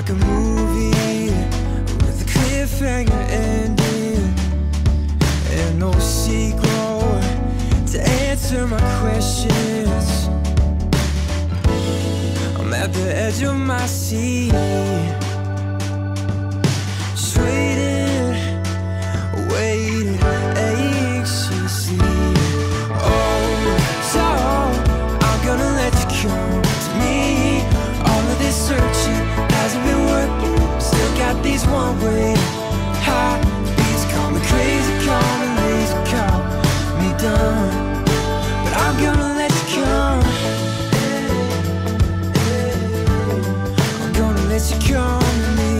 like a movie with a cliffhanger ending, and no sequel to answer my questions. I'm at the edge of my seat, just waiting anxiously. Oh, so I'm gonna let you come to me. All of this searching hasn't been working, still got these one-way heartbeats. Call me crazy, call me lazy, call me done, but I'm gonna let you come. I'm gonna let you come to me.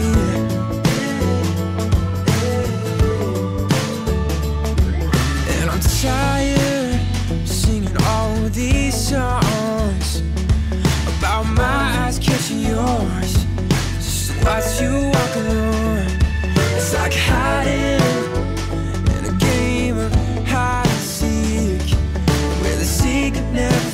And I'm tired of singing all these songs about my eyes catching yours, just to watch you walk alone. It's like hiding in a game of hide and seek, where the secret never